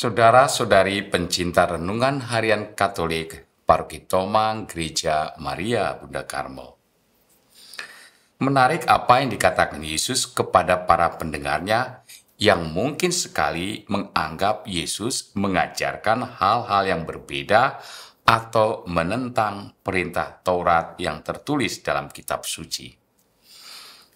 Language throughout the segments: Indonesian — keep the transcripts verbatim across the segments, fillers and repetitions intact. Saudara-saudari pencinta Renungan Harian Katolik Paroki Tomang Gereja Maria Bunda Karmel. Menarik apa yang dikatakan Yesus kepada para pendengarnya yang mungkin sekali menganggap Yesus mengajarkan hal-hal yang berbeda atau menentang perintah Taurat yang tertulis dalam kitab suci.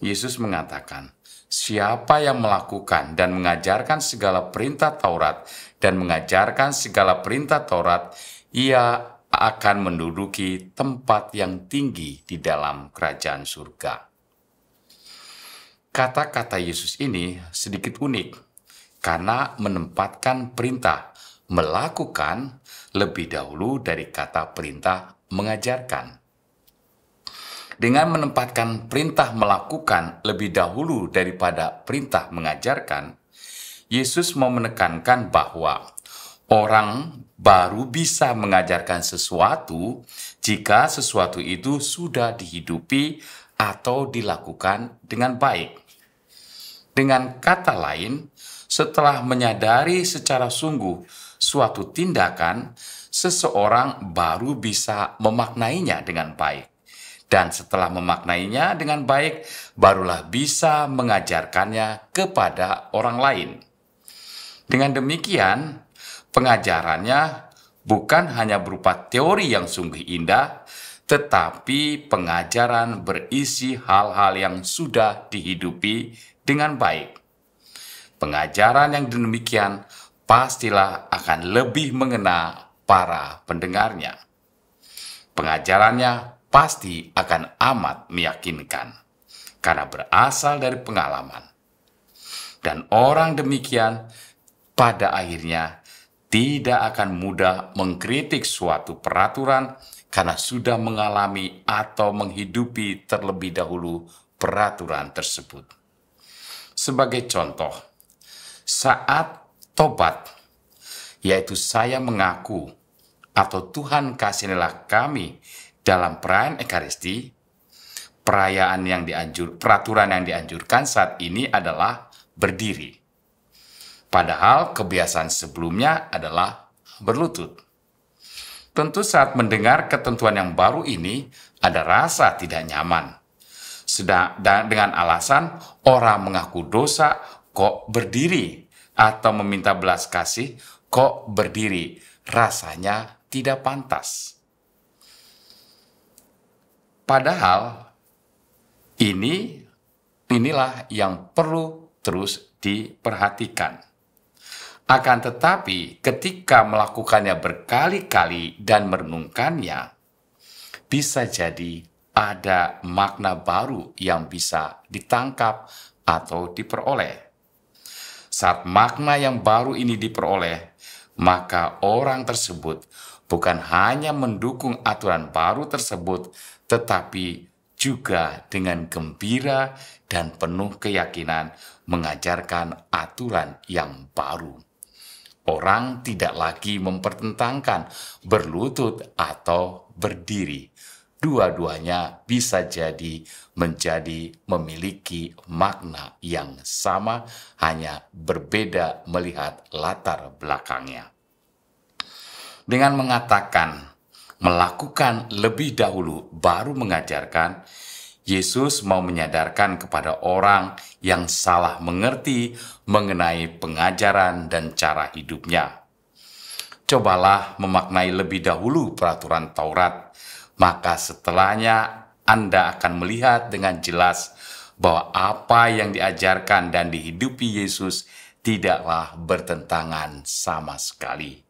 Yesus mengatakan, siapa yang melakukan dan mengajarkan segala perintah Taurat dan mengajarkan segala perintah Taurat, ia akan menduduki tempat yang tinggi di dalam kerajaan surga. Kata-kata Yesus ini sedikit unik karena menempatkan perintah melakukan lebih dahulu dari kata perintah mengajarkan. Dengan menempatkan perintah melakukan lebih dahulu daripada perintah mengajarkan, Yesus mau menekankan bahwa orang baru bisa mengajarkan sesuatu jika sesuatu itu sudah dihidupi atau dilakukan dengan baik. Dengan kata lain, setelah menyadari secara sungguh suatu tindakan, seseorang baru bisa memaknainya dengan baik. Dan setelah memaknainya dengan baik, barulah bisa mengajarkannya kepada orang lain. Dengan demikian, pengajarannya bukan hanya berupa teori yang sungguh indah, tetapi pengajaran berisi hal-hal yang sudah dihidupi dengan baik. Pengajaran yang demikian pastilah akan lebih mengena para pendengarnya. Pengajarannya pasti akan amat meyakinkan, karena berasal dari pengalaman. Dan orang demikian pada akhirnya tidak akan mudah mengkritik suatu peraturan karena sudah mengalami atau menghidupi terlebih dahulu peraturan tersebut. Sebagai contoh, saat Tobat, yaitu saya mengaku atau Tuhan kasihanilah kami dalam perayaan Ekaristi, perayaan yang dianjur, peraturan yang dianjurkan saat ini adalah berdiri. Padahal kebiasaan sebelumnya adalah berlutut. Tentu saat mendengar ketentuan yang baru ini ada rasa tidak nyaman. Sedang dengan alasan orang mengaku dosa kok berdiri, atau meminta belas kasih, kok berdiri, rasanya tidak pantas. Padahal, ini inilah yang perlu terus diperhatikan. Akan tetapi, ketika melakukannya berkali-kali dan merenungkannya, bisa jadi ada makna baru yang bisa ditangkap atau diperoleh. Saat makna yang baru ini diperoleh, maka orang tersebut bukan hanya mendukung aturan baru tersebut, tetapi juga dengan gembira dan penuh keyakinan mengajarkan aturan yang baru. Orang tidak lagi mempertentangkan berlutut atau berdiri. Dua-duanya bisa jadi menjadi memiliki makna yang sama, hanya berbeda melihat latar belakangnya. Dengan mengatakan, melakukan lebih dahulu baru mengajarkan, Yesus mau menyadarkan kepada orang yang salah mengerti mengenai pengajaran dan cara hidupnya. Cobalah memaknai lebih dahulu peraturan Taurat, maka setelahnya Anda akan melihat dengan jelas bahwa apa yang diajarkan dan dihidupi Yesus tidaklah bertentangan sama sekali.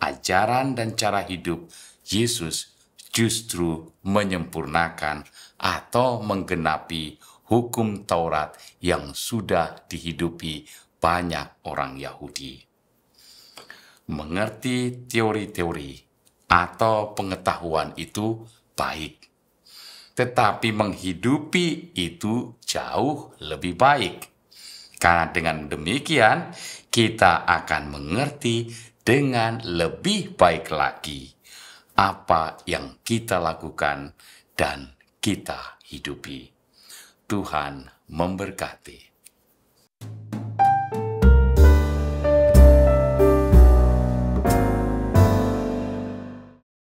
Ajaran dan cara hidup Yesus justru menyempurnakan atau menggenapi hukum Taurat yang sudah dihidupi banyak orang Yahudi. Mengerti teori-teori atau pengetahuan itu baik, tetapi menghidupi itu jauh lebih baik. Karena dengan demikian, kita akan mengerti dengan lebih baik lagi apa yang kita lakukan dan kita hidupi. Tuhan memberkati.